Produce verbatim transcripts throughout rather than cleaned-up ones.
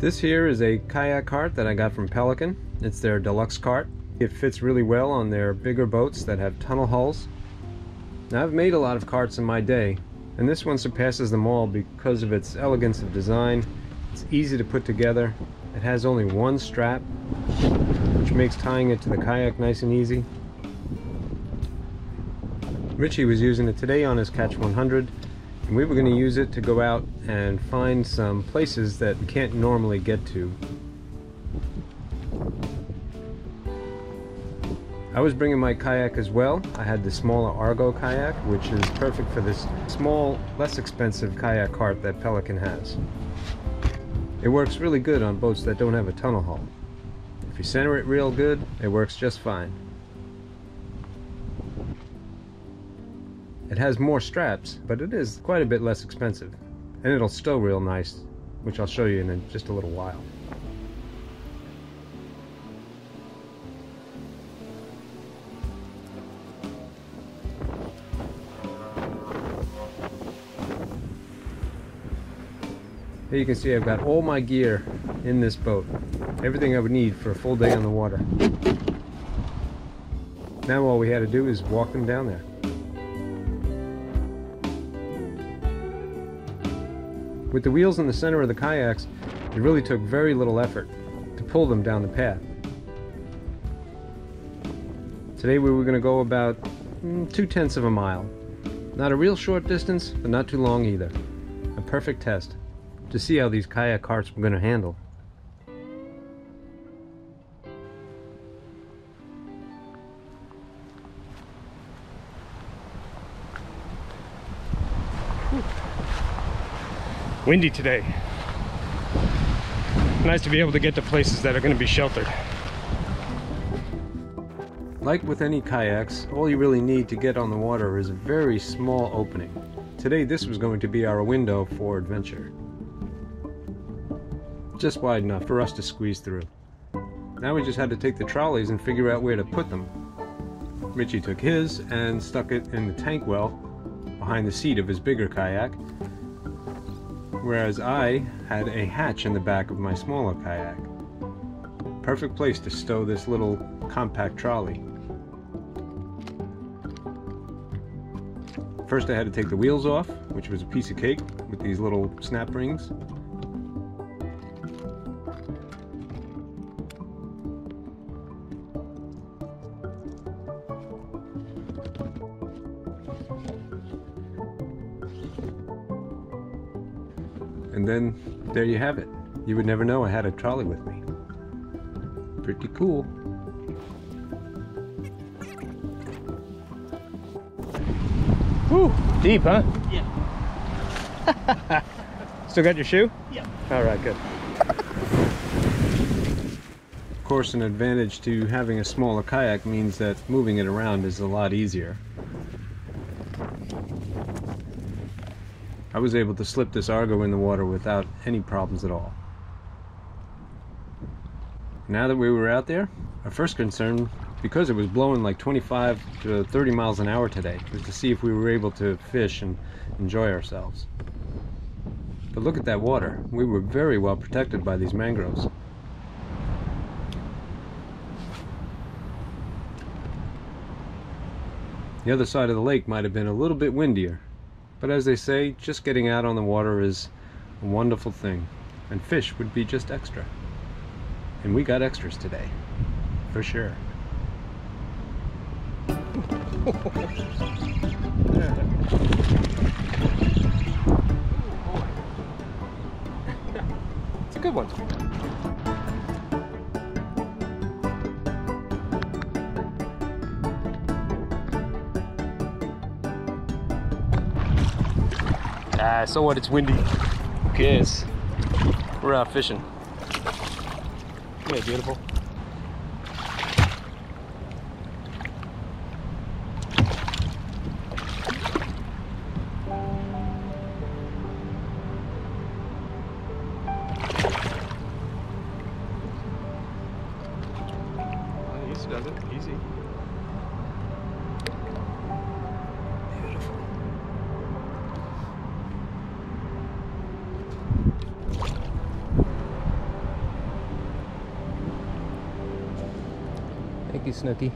This here is a kayak cart that I got from Pelican. It's their deluxe cart. It fits really well on their bigger boats that have tunnel hulls. Now, I've made a lot of carts in my day, and this one surpasses them all because of its elegance of design. It's easy to put together. It has only one strap, which makes tying it to the kayak nice and easy. Richie was using it today on his Catch one hundred, and we were going to use it to go out and find some places that we can't normally get to. I was bringing my kayak as well. I had the smaller Argo kayak, which is perfect for this small, less expensive kayak cart that Pelican has. It works really good on boats that don't have a tunnel hull. If you center it real good, it works just fine. It has more straps, but it is quite a bit less expensive. And it'll stow real nice, which I'll show you in just a little while. Here you can see I've got all my gear in this boat. Everything I would need for a full day on the water. Now all we had to do is walk them down there. With the wheels in the center of the kayaks, it really took very little effort to pull them down the path. Today we were going to go about mm, two-tenths of a mile. Not a real short distance, but not too long either. A perfect test to see how these kayak carts were going to handle. Windy today. Nice to be able to get to places that are going to be sheltered. Like with any kayaks, all you really need to get on the water is a very small opening. Today this was going to be our window for adventure. Just wide enough for us to squeeze through. Now we just had to take the trolleys and figure out where to put them. Richie took his and stuck it in the tank well behind the seat of his bigger kayak, whereas I had a hatch in the back of my smaller kayak. Perfect place to stow this little compact trolley. First I had to take the wheels off, which was a piece of cake with these little snap rings. And then, there you have it. You would never know I had a trolley with me. Pretty cool. Woo! Deep, huh? Yeah. Still got your shoe? Yeah. Alright, good. Of course, an advantage to having a smaller kayak means that moving it around is a lot easier. I was able to slip this Argo in the water without any problems at all. Now that we were out there, our first concern, because it was blowing like twenty-five to thirty miles an hour today, was to see if we were able to fish and enjoy ourselves. But look at that water. We were very well protected by these mangroves. The other side of the lake might have been a little bit windier. But as they say, just getting out on the water is a wonderful thing, and fish would be just extra. And we got extras today, for sure. It's a good one. Ah, so what? It's windy. Who cares? We're out fishing. Come here, beautiful. Easy does it. Easy. Beautiful. Thank you, Snooky.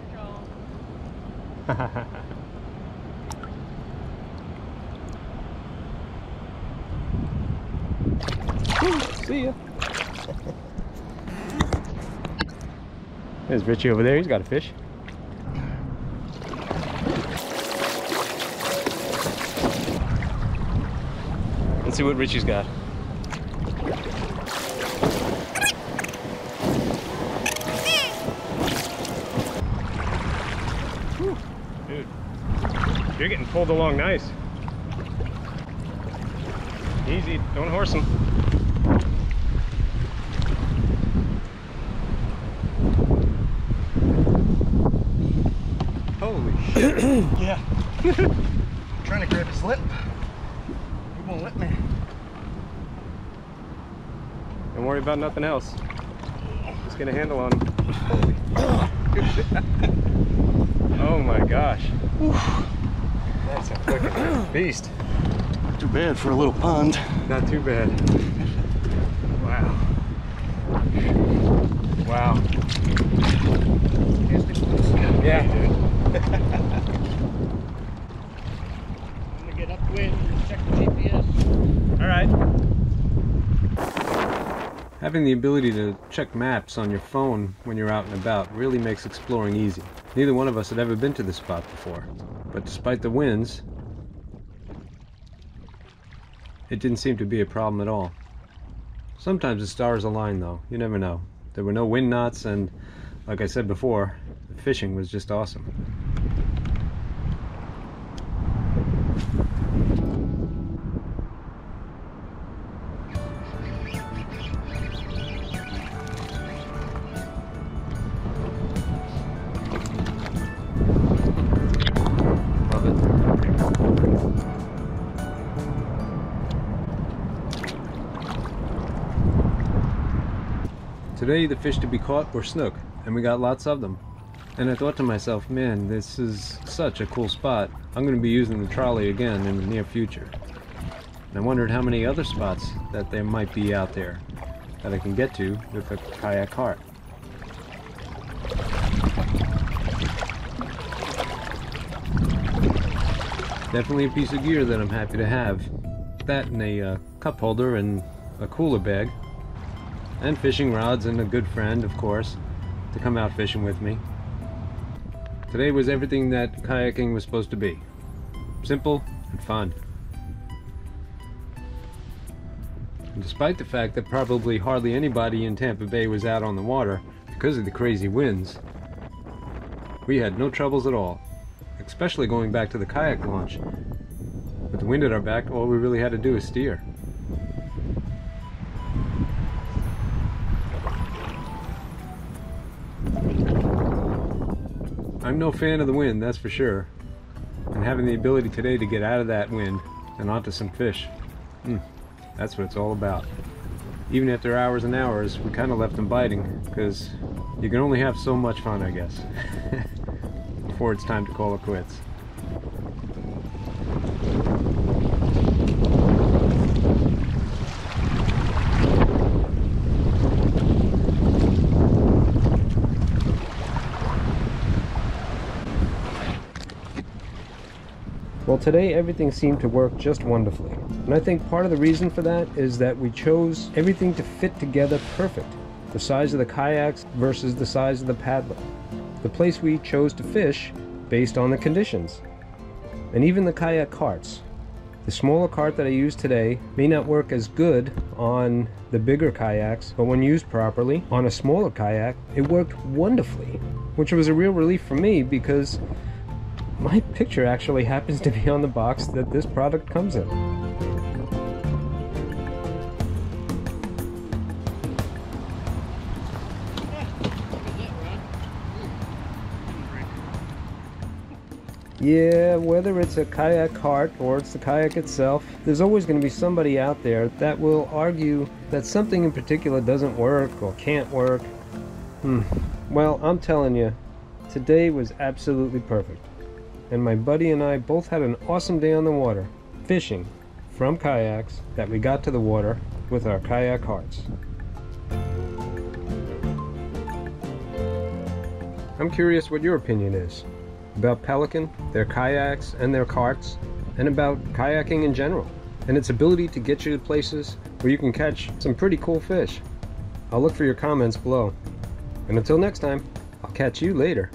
See ya. There's Richie over there. He's got a fish. Let's see what Richie's got. Dude, you're getting pulled along nice. Easy, don't horse him. Holy shit. Yeah. I'm trying to grab his lip. He won't let me. Don't worry about nothing else. Just get a handle on him. Holy oh my gosh. That's a fucking beast. Not too bad for a little pond. Not too bad. Wow. Wow. Yeah, dude. I'm gonna get upwind and check the G P S. Alright. Having the ability to check maps on your phone when you're out and about really makes exploring easy. Neither one of us had ever been to this spot before, but despite the winds, it didn't seem to be a problem at all. Sometimes the stars align though, you never know. There were no wind knots and, like I said before, the fishing was just awesome. Today the fish to be caught were snook, and we got lots of them. And I thought to myself, man, this is such a cool spot. I'm going to be using the trolley again in the near future. And I wondered how many other spots that there might be out there that I can get to with a kayak cart. Definitely a piece of gear that I'm happy to have. That and a uh, cup holder and a cooler bag. And fishing rods and a good friend, of course, to come out fishing with me. Today was everything that kayaking was supposed to be. Simple and fun. And despite the fact that probably hardly anybody in Tampa Bay was out on the water because of the crazy winds, we had no troubles at all, especially going back to the kayak launch. With the wind at our back, all we really had to do was steer. I'm no fan of the wind, that's for sure, and having the ability today to get out of that wind and onto some fish, mm, that's what it's all about. Even after hours and hours, we kind of left them biting, because you can only have so much fun, I guess, before it's time to call it quits. Well, today everything seemed to work just wonderfully, and I think part of the reason for that is that we chose everything to fit together perfect. The size of the kayaks versus the size of the paddler, the place we chose to fish based on the conditions, and even the kayak carts. The smaller cart that I used today may not work as good on the bigger kayaks, but when used properly on a smaller kayak, it worked wonderfully, which was a real relief for me because my picture actually happens to be on the box that this product comes in. Yeah, whether it's a kayak cart or it's the kayak itself, there's always going to be somebody out there that will argue that something in particular doesn't work or can't work. Hmm. Well, I'm telling you, today was absolutely perfect. And my buddy and I both had an awesome day on the water, fishing from kayaks that we got to the water with our kayak carts. I'm curious what your opinion is about Pelican, their kayaks and their carts, and about kayaking in general, and its ability to get you to places where you can catch some pretty cool fish. I'll look for your comments below. And until next time, I'll catch you later.